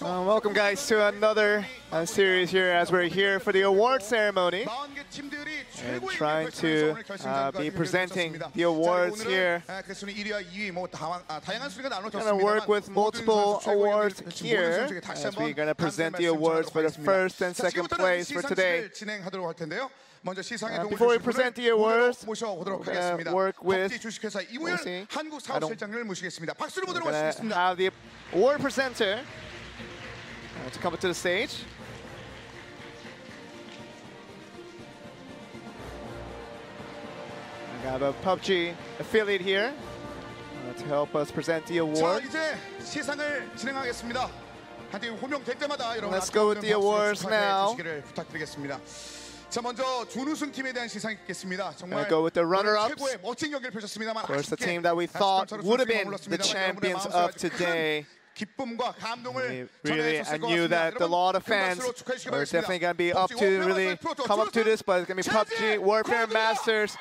Welcome, guys, to another series here as we're here for the award ceremony and trying to be presenting the awards here. We're going to work with multiple awards here as we're going to present the awards for the first and second place for today. Before we present the awards, we're going to work with, the award presenter to come up to the stage. We have a PUBG affiliate here to help us present the award. Let's go with the awards now. I'm going to go with the runner-ups. Of course, the team that we thought would have been the champions of today. I knew that a lot of fans were definitely going to be up to really come up to this, but it's going to be PUBG Warfare Masters.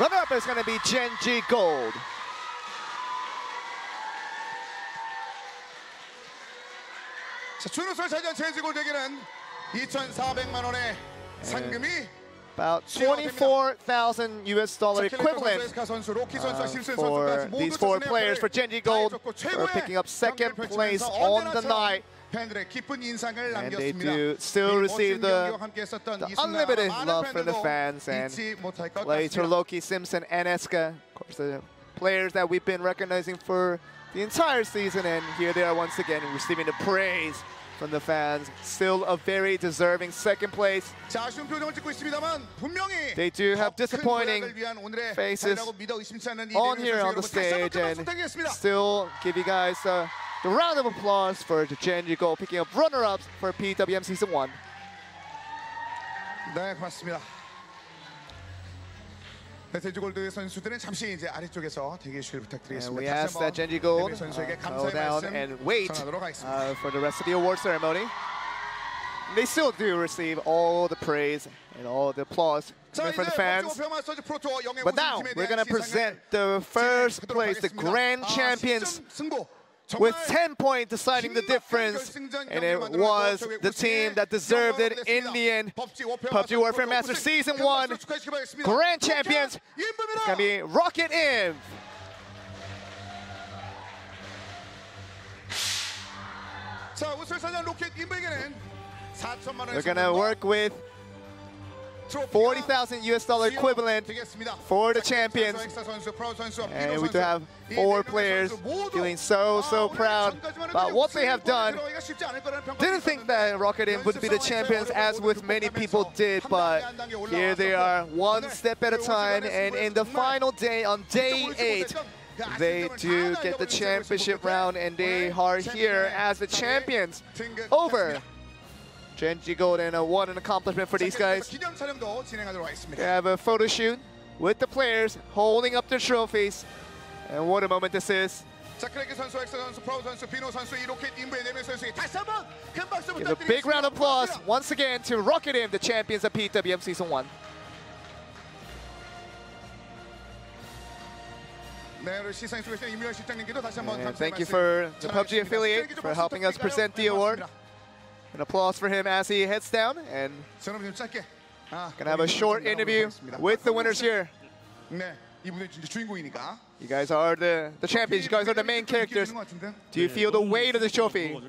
Runner-up is going to be Gen.G Gold. And about $24,000 equivalent for these four players. For Gen.G Gold, are picking up second place on the night. And they do still receive the unlimited love from the fans. And later, Loki, Simpson, and Eska, of course, the players that we've been recognizing for the entire season. And here they are once again receiving the praise from the fans. Still a very deserving second place. They do have disappointing faces on here on the stage, and still give you guys the round of applause for Gen.G Gold picking up runner-ups for PWM Season 1. And we ask that Gen.G Gold go down and wait for the rest of the award ceremony. And they still do receive all the praise and all the applause from the fans. But now we're going to present the first place, the grand champions, with 10 points deciding the difference, and it was the team that deserved it in the end. PUBG Warfare Masters Season 1 grand champions is going to be Rocket Inc. We're going to work with $40,000 equivalent for the champions. And we do have four players feeling so proud about what they have done. Didn't think that Rocket Inc would be the champions, as with many people did, but here they are, one step at a time, and in the final day, on day 8, they do get the championship round, and they are here as the champions over Gen.G Gold. And what an accomplishment for these guys. They have a photo shoot with the players holding up their trophies. And what a moment this is. Give a big round of applause once again to Rocket Inc, the champions of PWM Season 1. And thank you for the PUBG affiliate for helping us present the award. An applause for him as he heads down, and gonna have a short interview with the winners here. You guys are the champions, you guys are the main characters. Do you feel the weight of the trophy?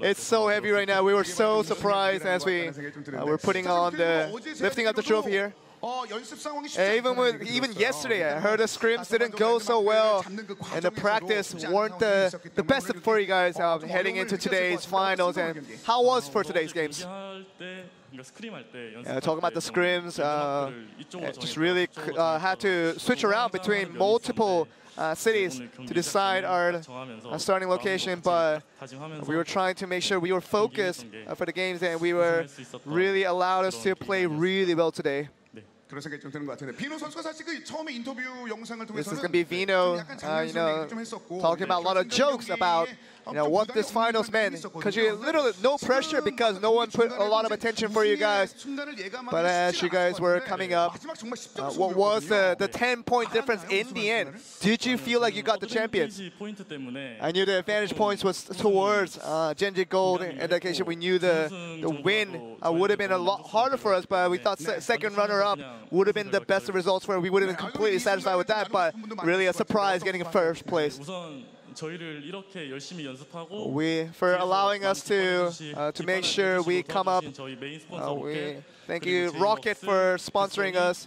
It's so heavy right now. We were so surprised as we were lifting up the trophy here. Even yesterday, I heard the scrims didn't go so well, and the practice weren't the best for you guys heading into today's finals. And how was for today's games? Talking about the scrims, just really had to switch around between multiple cities to decide our starting location, but we were trying to make sure we were focused for the games, and we were really allowed us to play really well today. This is going to be Vino, talking about a lot of jokes about You know, want this finals, man, because you're literally no pressure because no one put a lot of attention for you guys. But as you guys were coming up, what was the 10-point difference in the end? Did you feel like you got the champions? I knew the advantage points was towards Gen.G Gold. In that case, we knew the win would have been a lot harder for us, but we thought second runner-up would have been the best results where we would have been completely satisfied with that, but really a surprise getting first place. For allowing us to make sure we come up. Thank you, Rocket, for sponsoring us,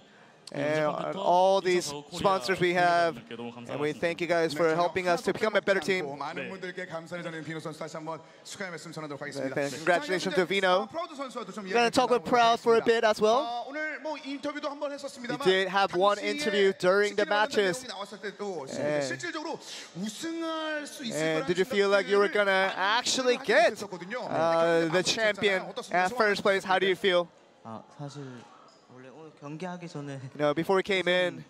and all these sponsors we have. And we thank you guys for helping us to become a better team. Congratulations to Vino. We're going to talk with Proud for a bit as well. We did have one interview during the matches. And did you feel like you were going to actually get the champion at first place? How do you feel? You know, before we came in,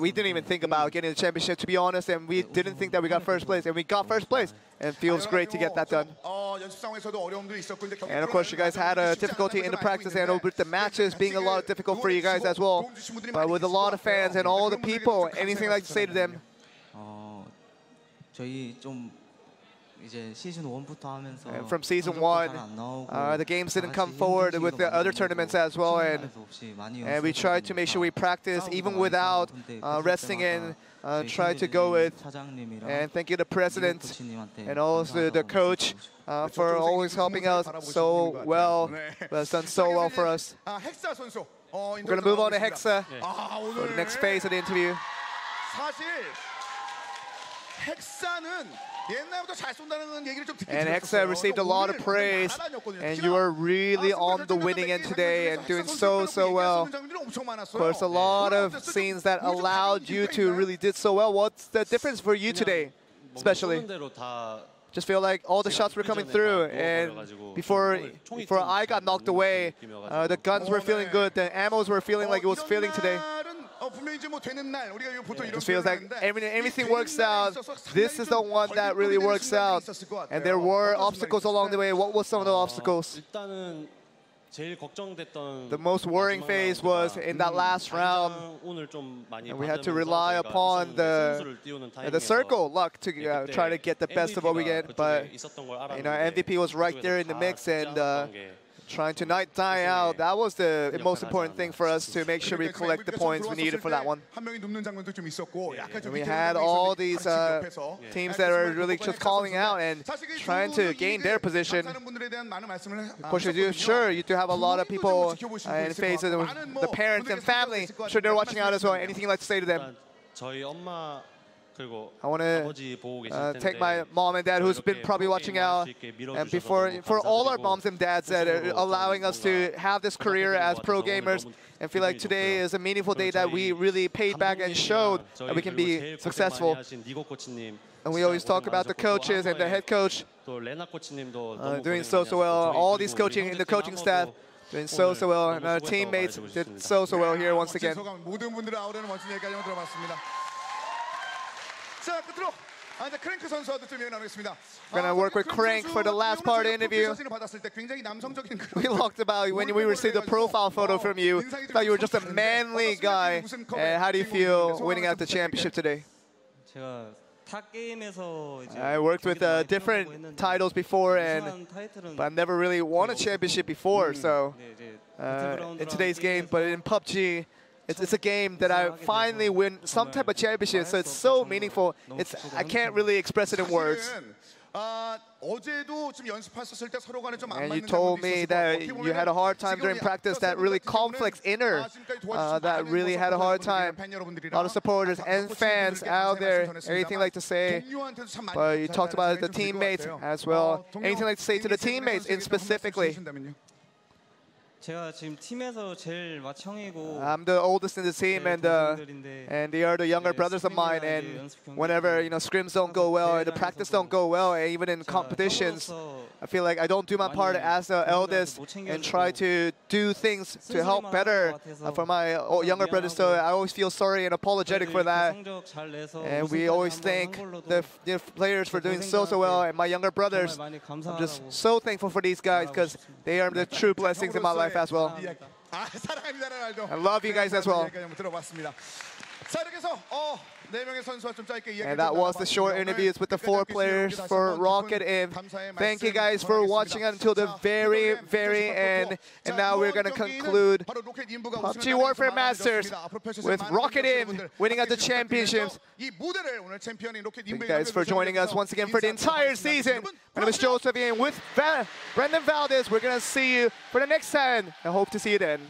we didn't even think about getting the championship, to be honest, and we didn't think that we got first place, and we got first place, and it feels great to get that done. And of course, you guys had a difficulty in the practice and over the matches being a lot difficult for you guys as well. But with a lot of fans and all the people, anything like to say to them? And from season one, the games didn't come forward with the other tournaments as well, and we tried to make sure we practice even without resting in, tried to go with, and thank you to the president and also the coach for always helping us so well. That's done so well for us. We're going to move on to Hexa for the next phase of the interview. And Hexa received a lot of praise, and you were really on the winning end today and doing so well. Of course, a lot of scenes that allowed you to really did so well. What's the difference for you today, especially? Just feel like all the shots were coming through, and before I got knocked away, the guns were feeling good, the ammos were feeling like it was feeling today. It feels like everything works out. This is the one that really works out. And there were obstacles along the way. What were some of the obstacles? The most worrying phase was in that last round, and we had to rely upon the circle luck to try to get the best of what we get. But you know, MVP was right there in the mix, and trying to not die out, that was the most important thing for us to make sure we collect the points we needed for that one. And we had all these teams that are really just calling out and trying to gain their position. Of course, you do have a lot of people in phases, the parents and family. I'm sure they're watching out as well. Anything you'd like to say to them? I want to take my mom and dad, who's been probably watching out, and for all our moms and dads that are allowing us to have this career as pro gamers, and feel like today is a meaningful day that we really paid back and showed that we can be successful. And we always talk about the coaches and the head coach doing so well, all these coaching and the coaching staff doing so well, and our teammates did so well here once again. We're going to work with Crank for the last part of the interview. We talked about when we received a profile photo from you, thought you were just a manly guy. And how do you feel winning out the championship today? I worked with different titles before, but I've never really won a championship before. So in today's game, but in PUBG, it's a game that I finally win some type of championship, so it's so meaningful. I can't really express it in words. And you told me that you had a hard time during practice, that really conflicts inner, that really had a hard time. A lot of supporters and fans out there, anything like to say? But you talked about the teammates as well. Anything like to say to the teammates in specifically? I'm the oldest in the team, and they are the younger brothers of mine. And whenever scrims don't go well, and the practice don't go well, and even in competitions, I feel like I don't do my part as the eldest and try to do things to help better for my younger brother. So I always feel sorry and apologetic for that. And we always thank the players for doing so well. And my younger brothers, I'm just so thankful for these guys because they are the true blessings in my life as well. I love you guys as well. And that was the short interviews with the four players for Rocket Inc. Thank you guys for watching until the very end. And now we're going to conclude PUBG Warfare Masters with Rocket Inc winning at the championships. Thank you guys for joining us once again for the entire season. My name is Joseph In with Brendan Valdez. We're going to see you for the next time. I hope to see you then.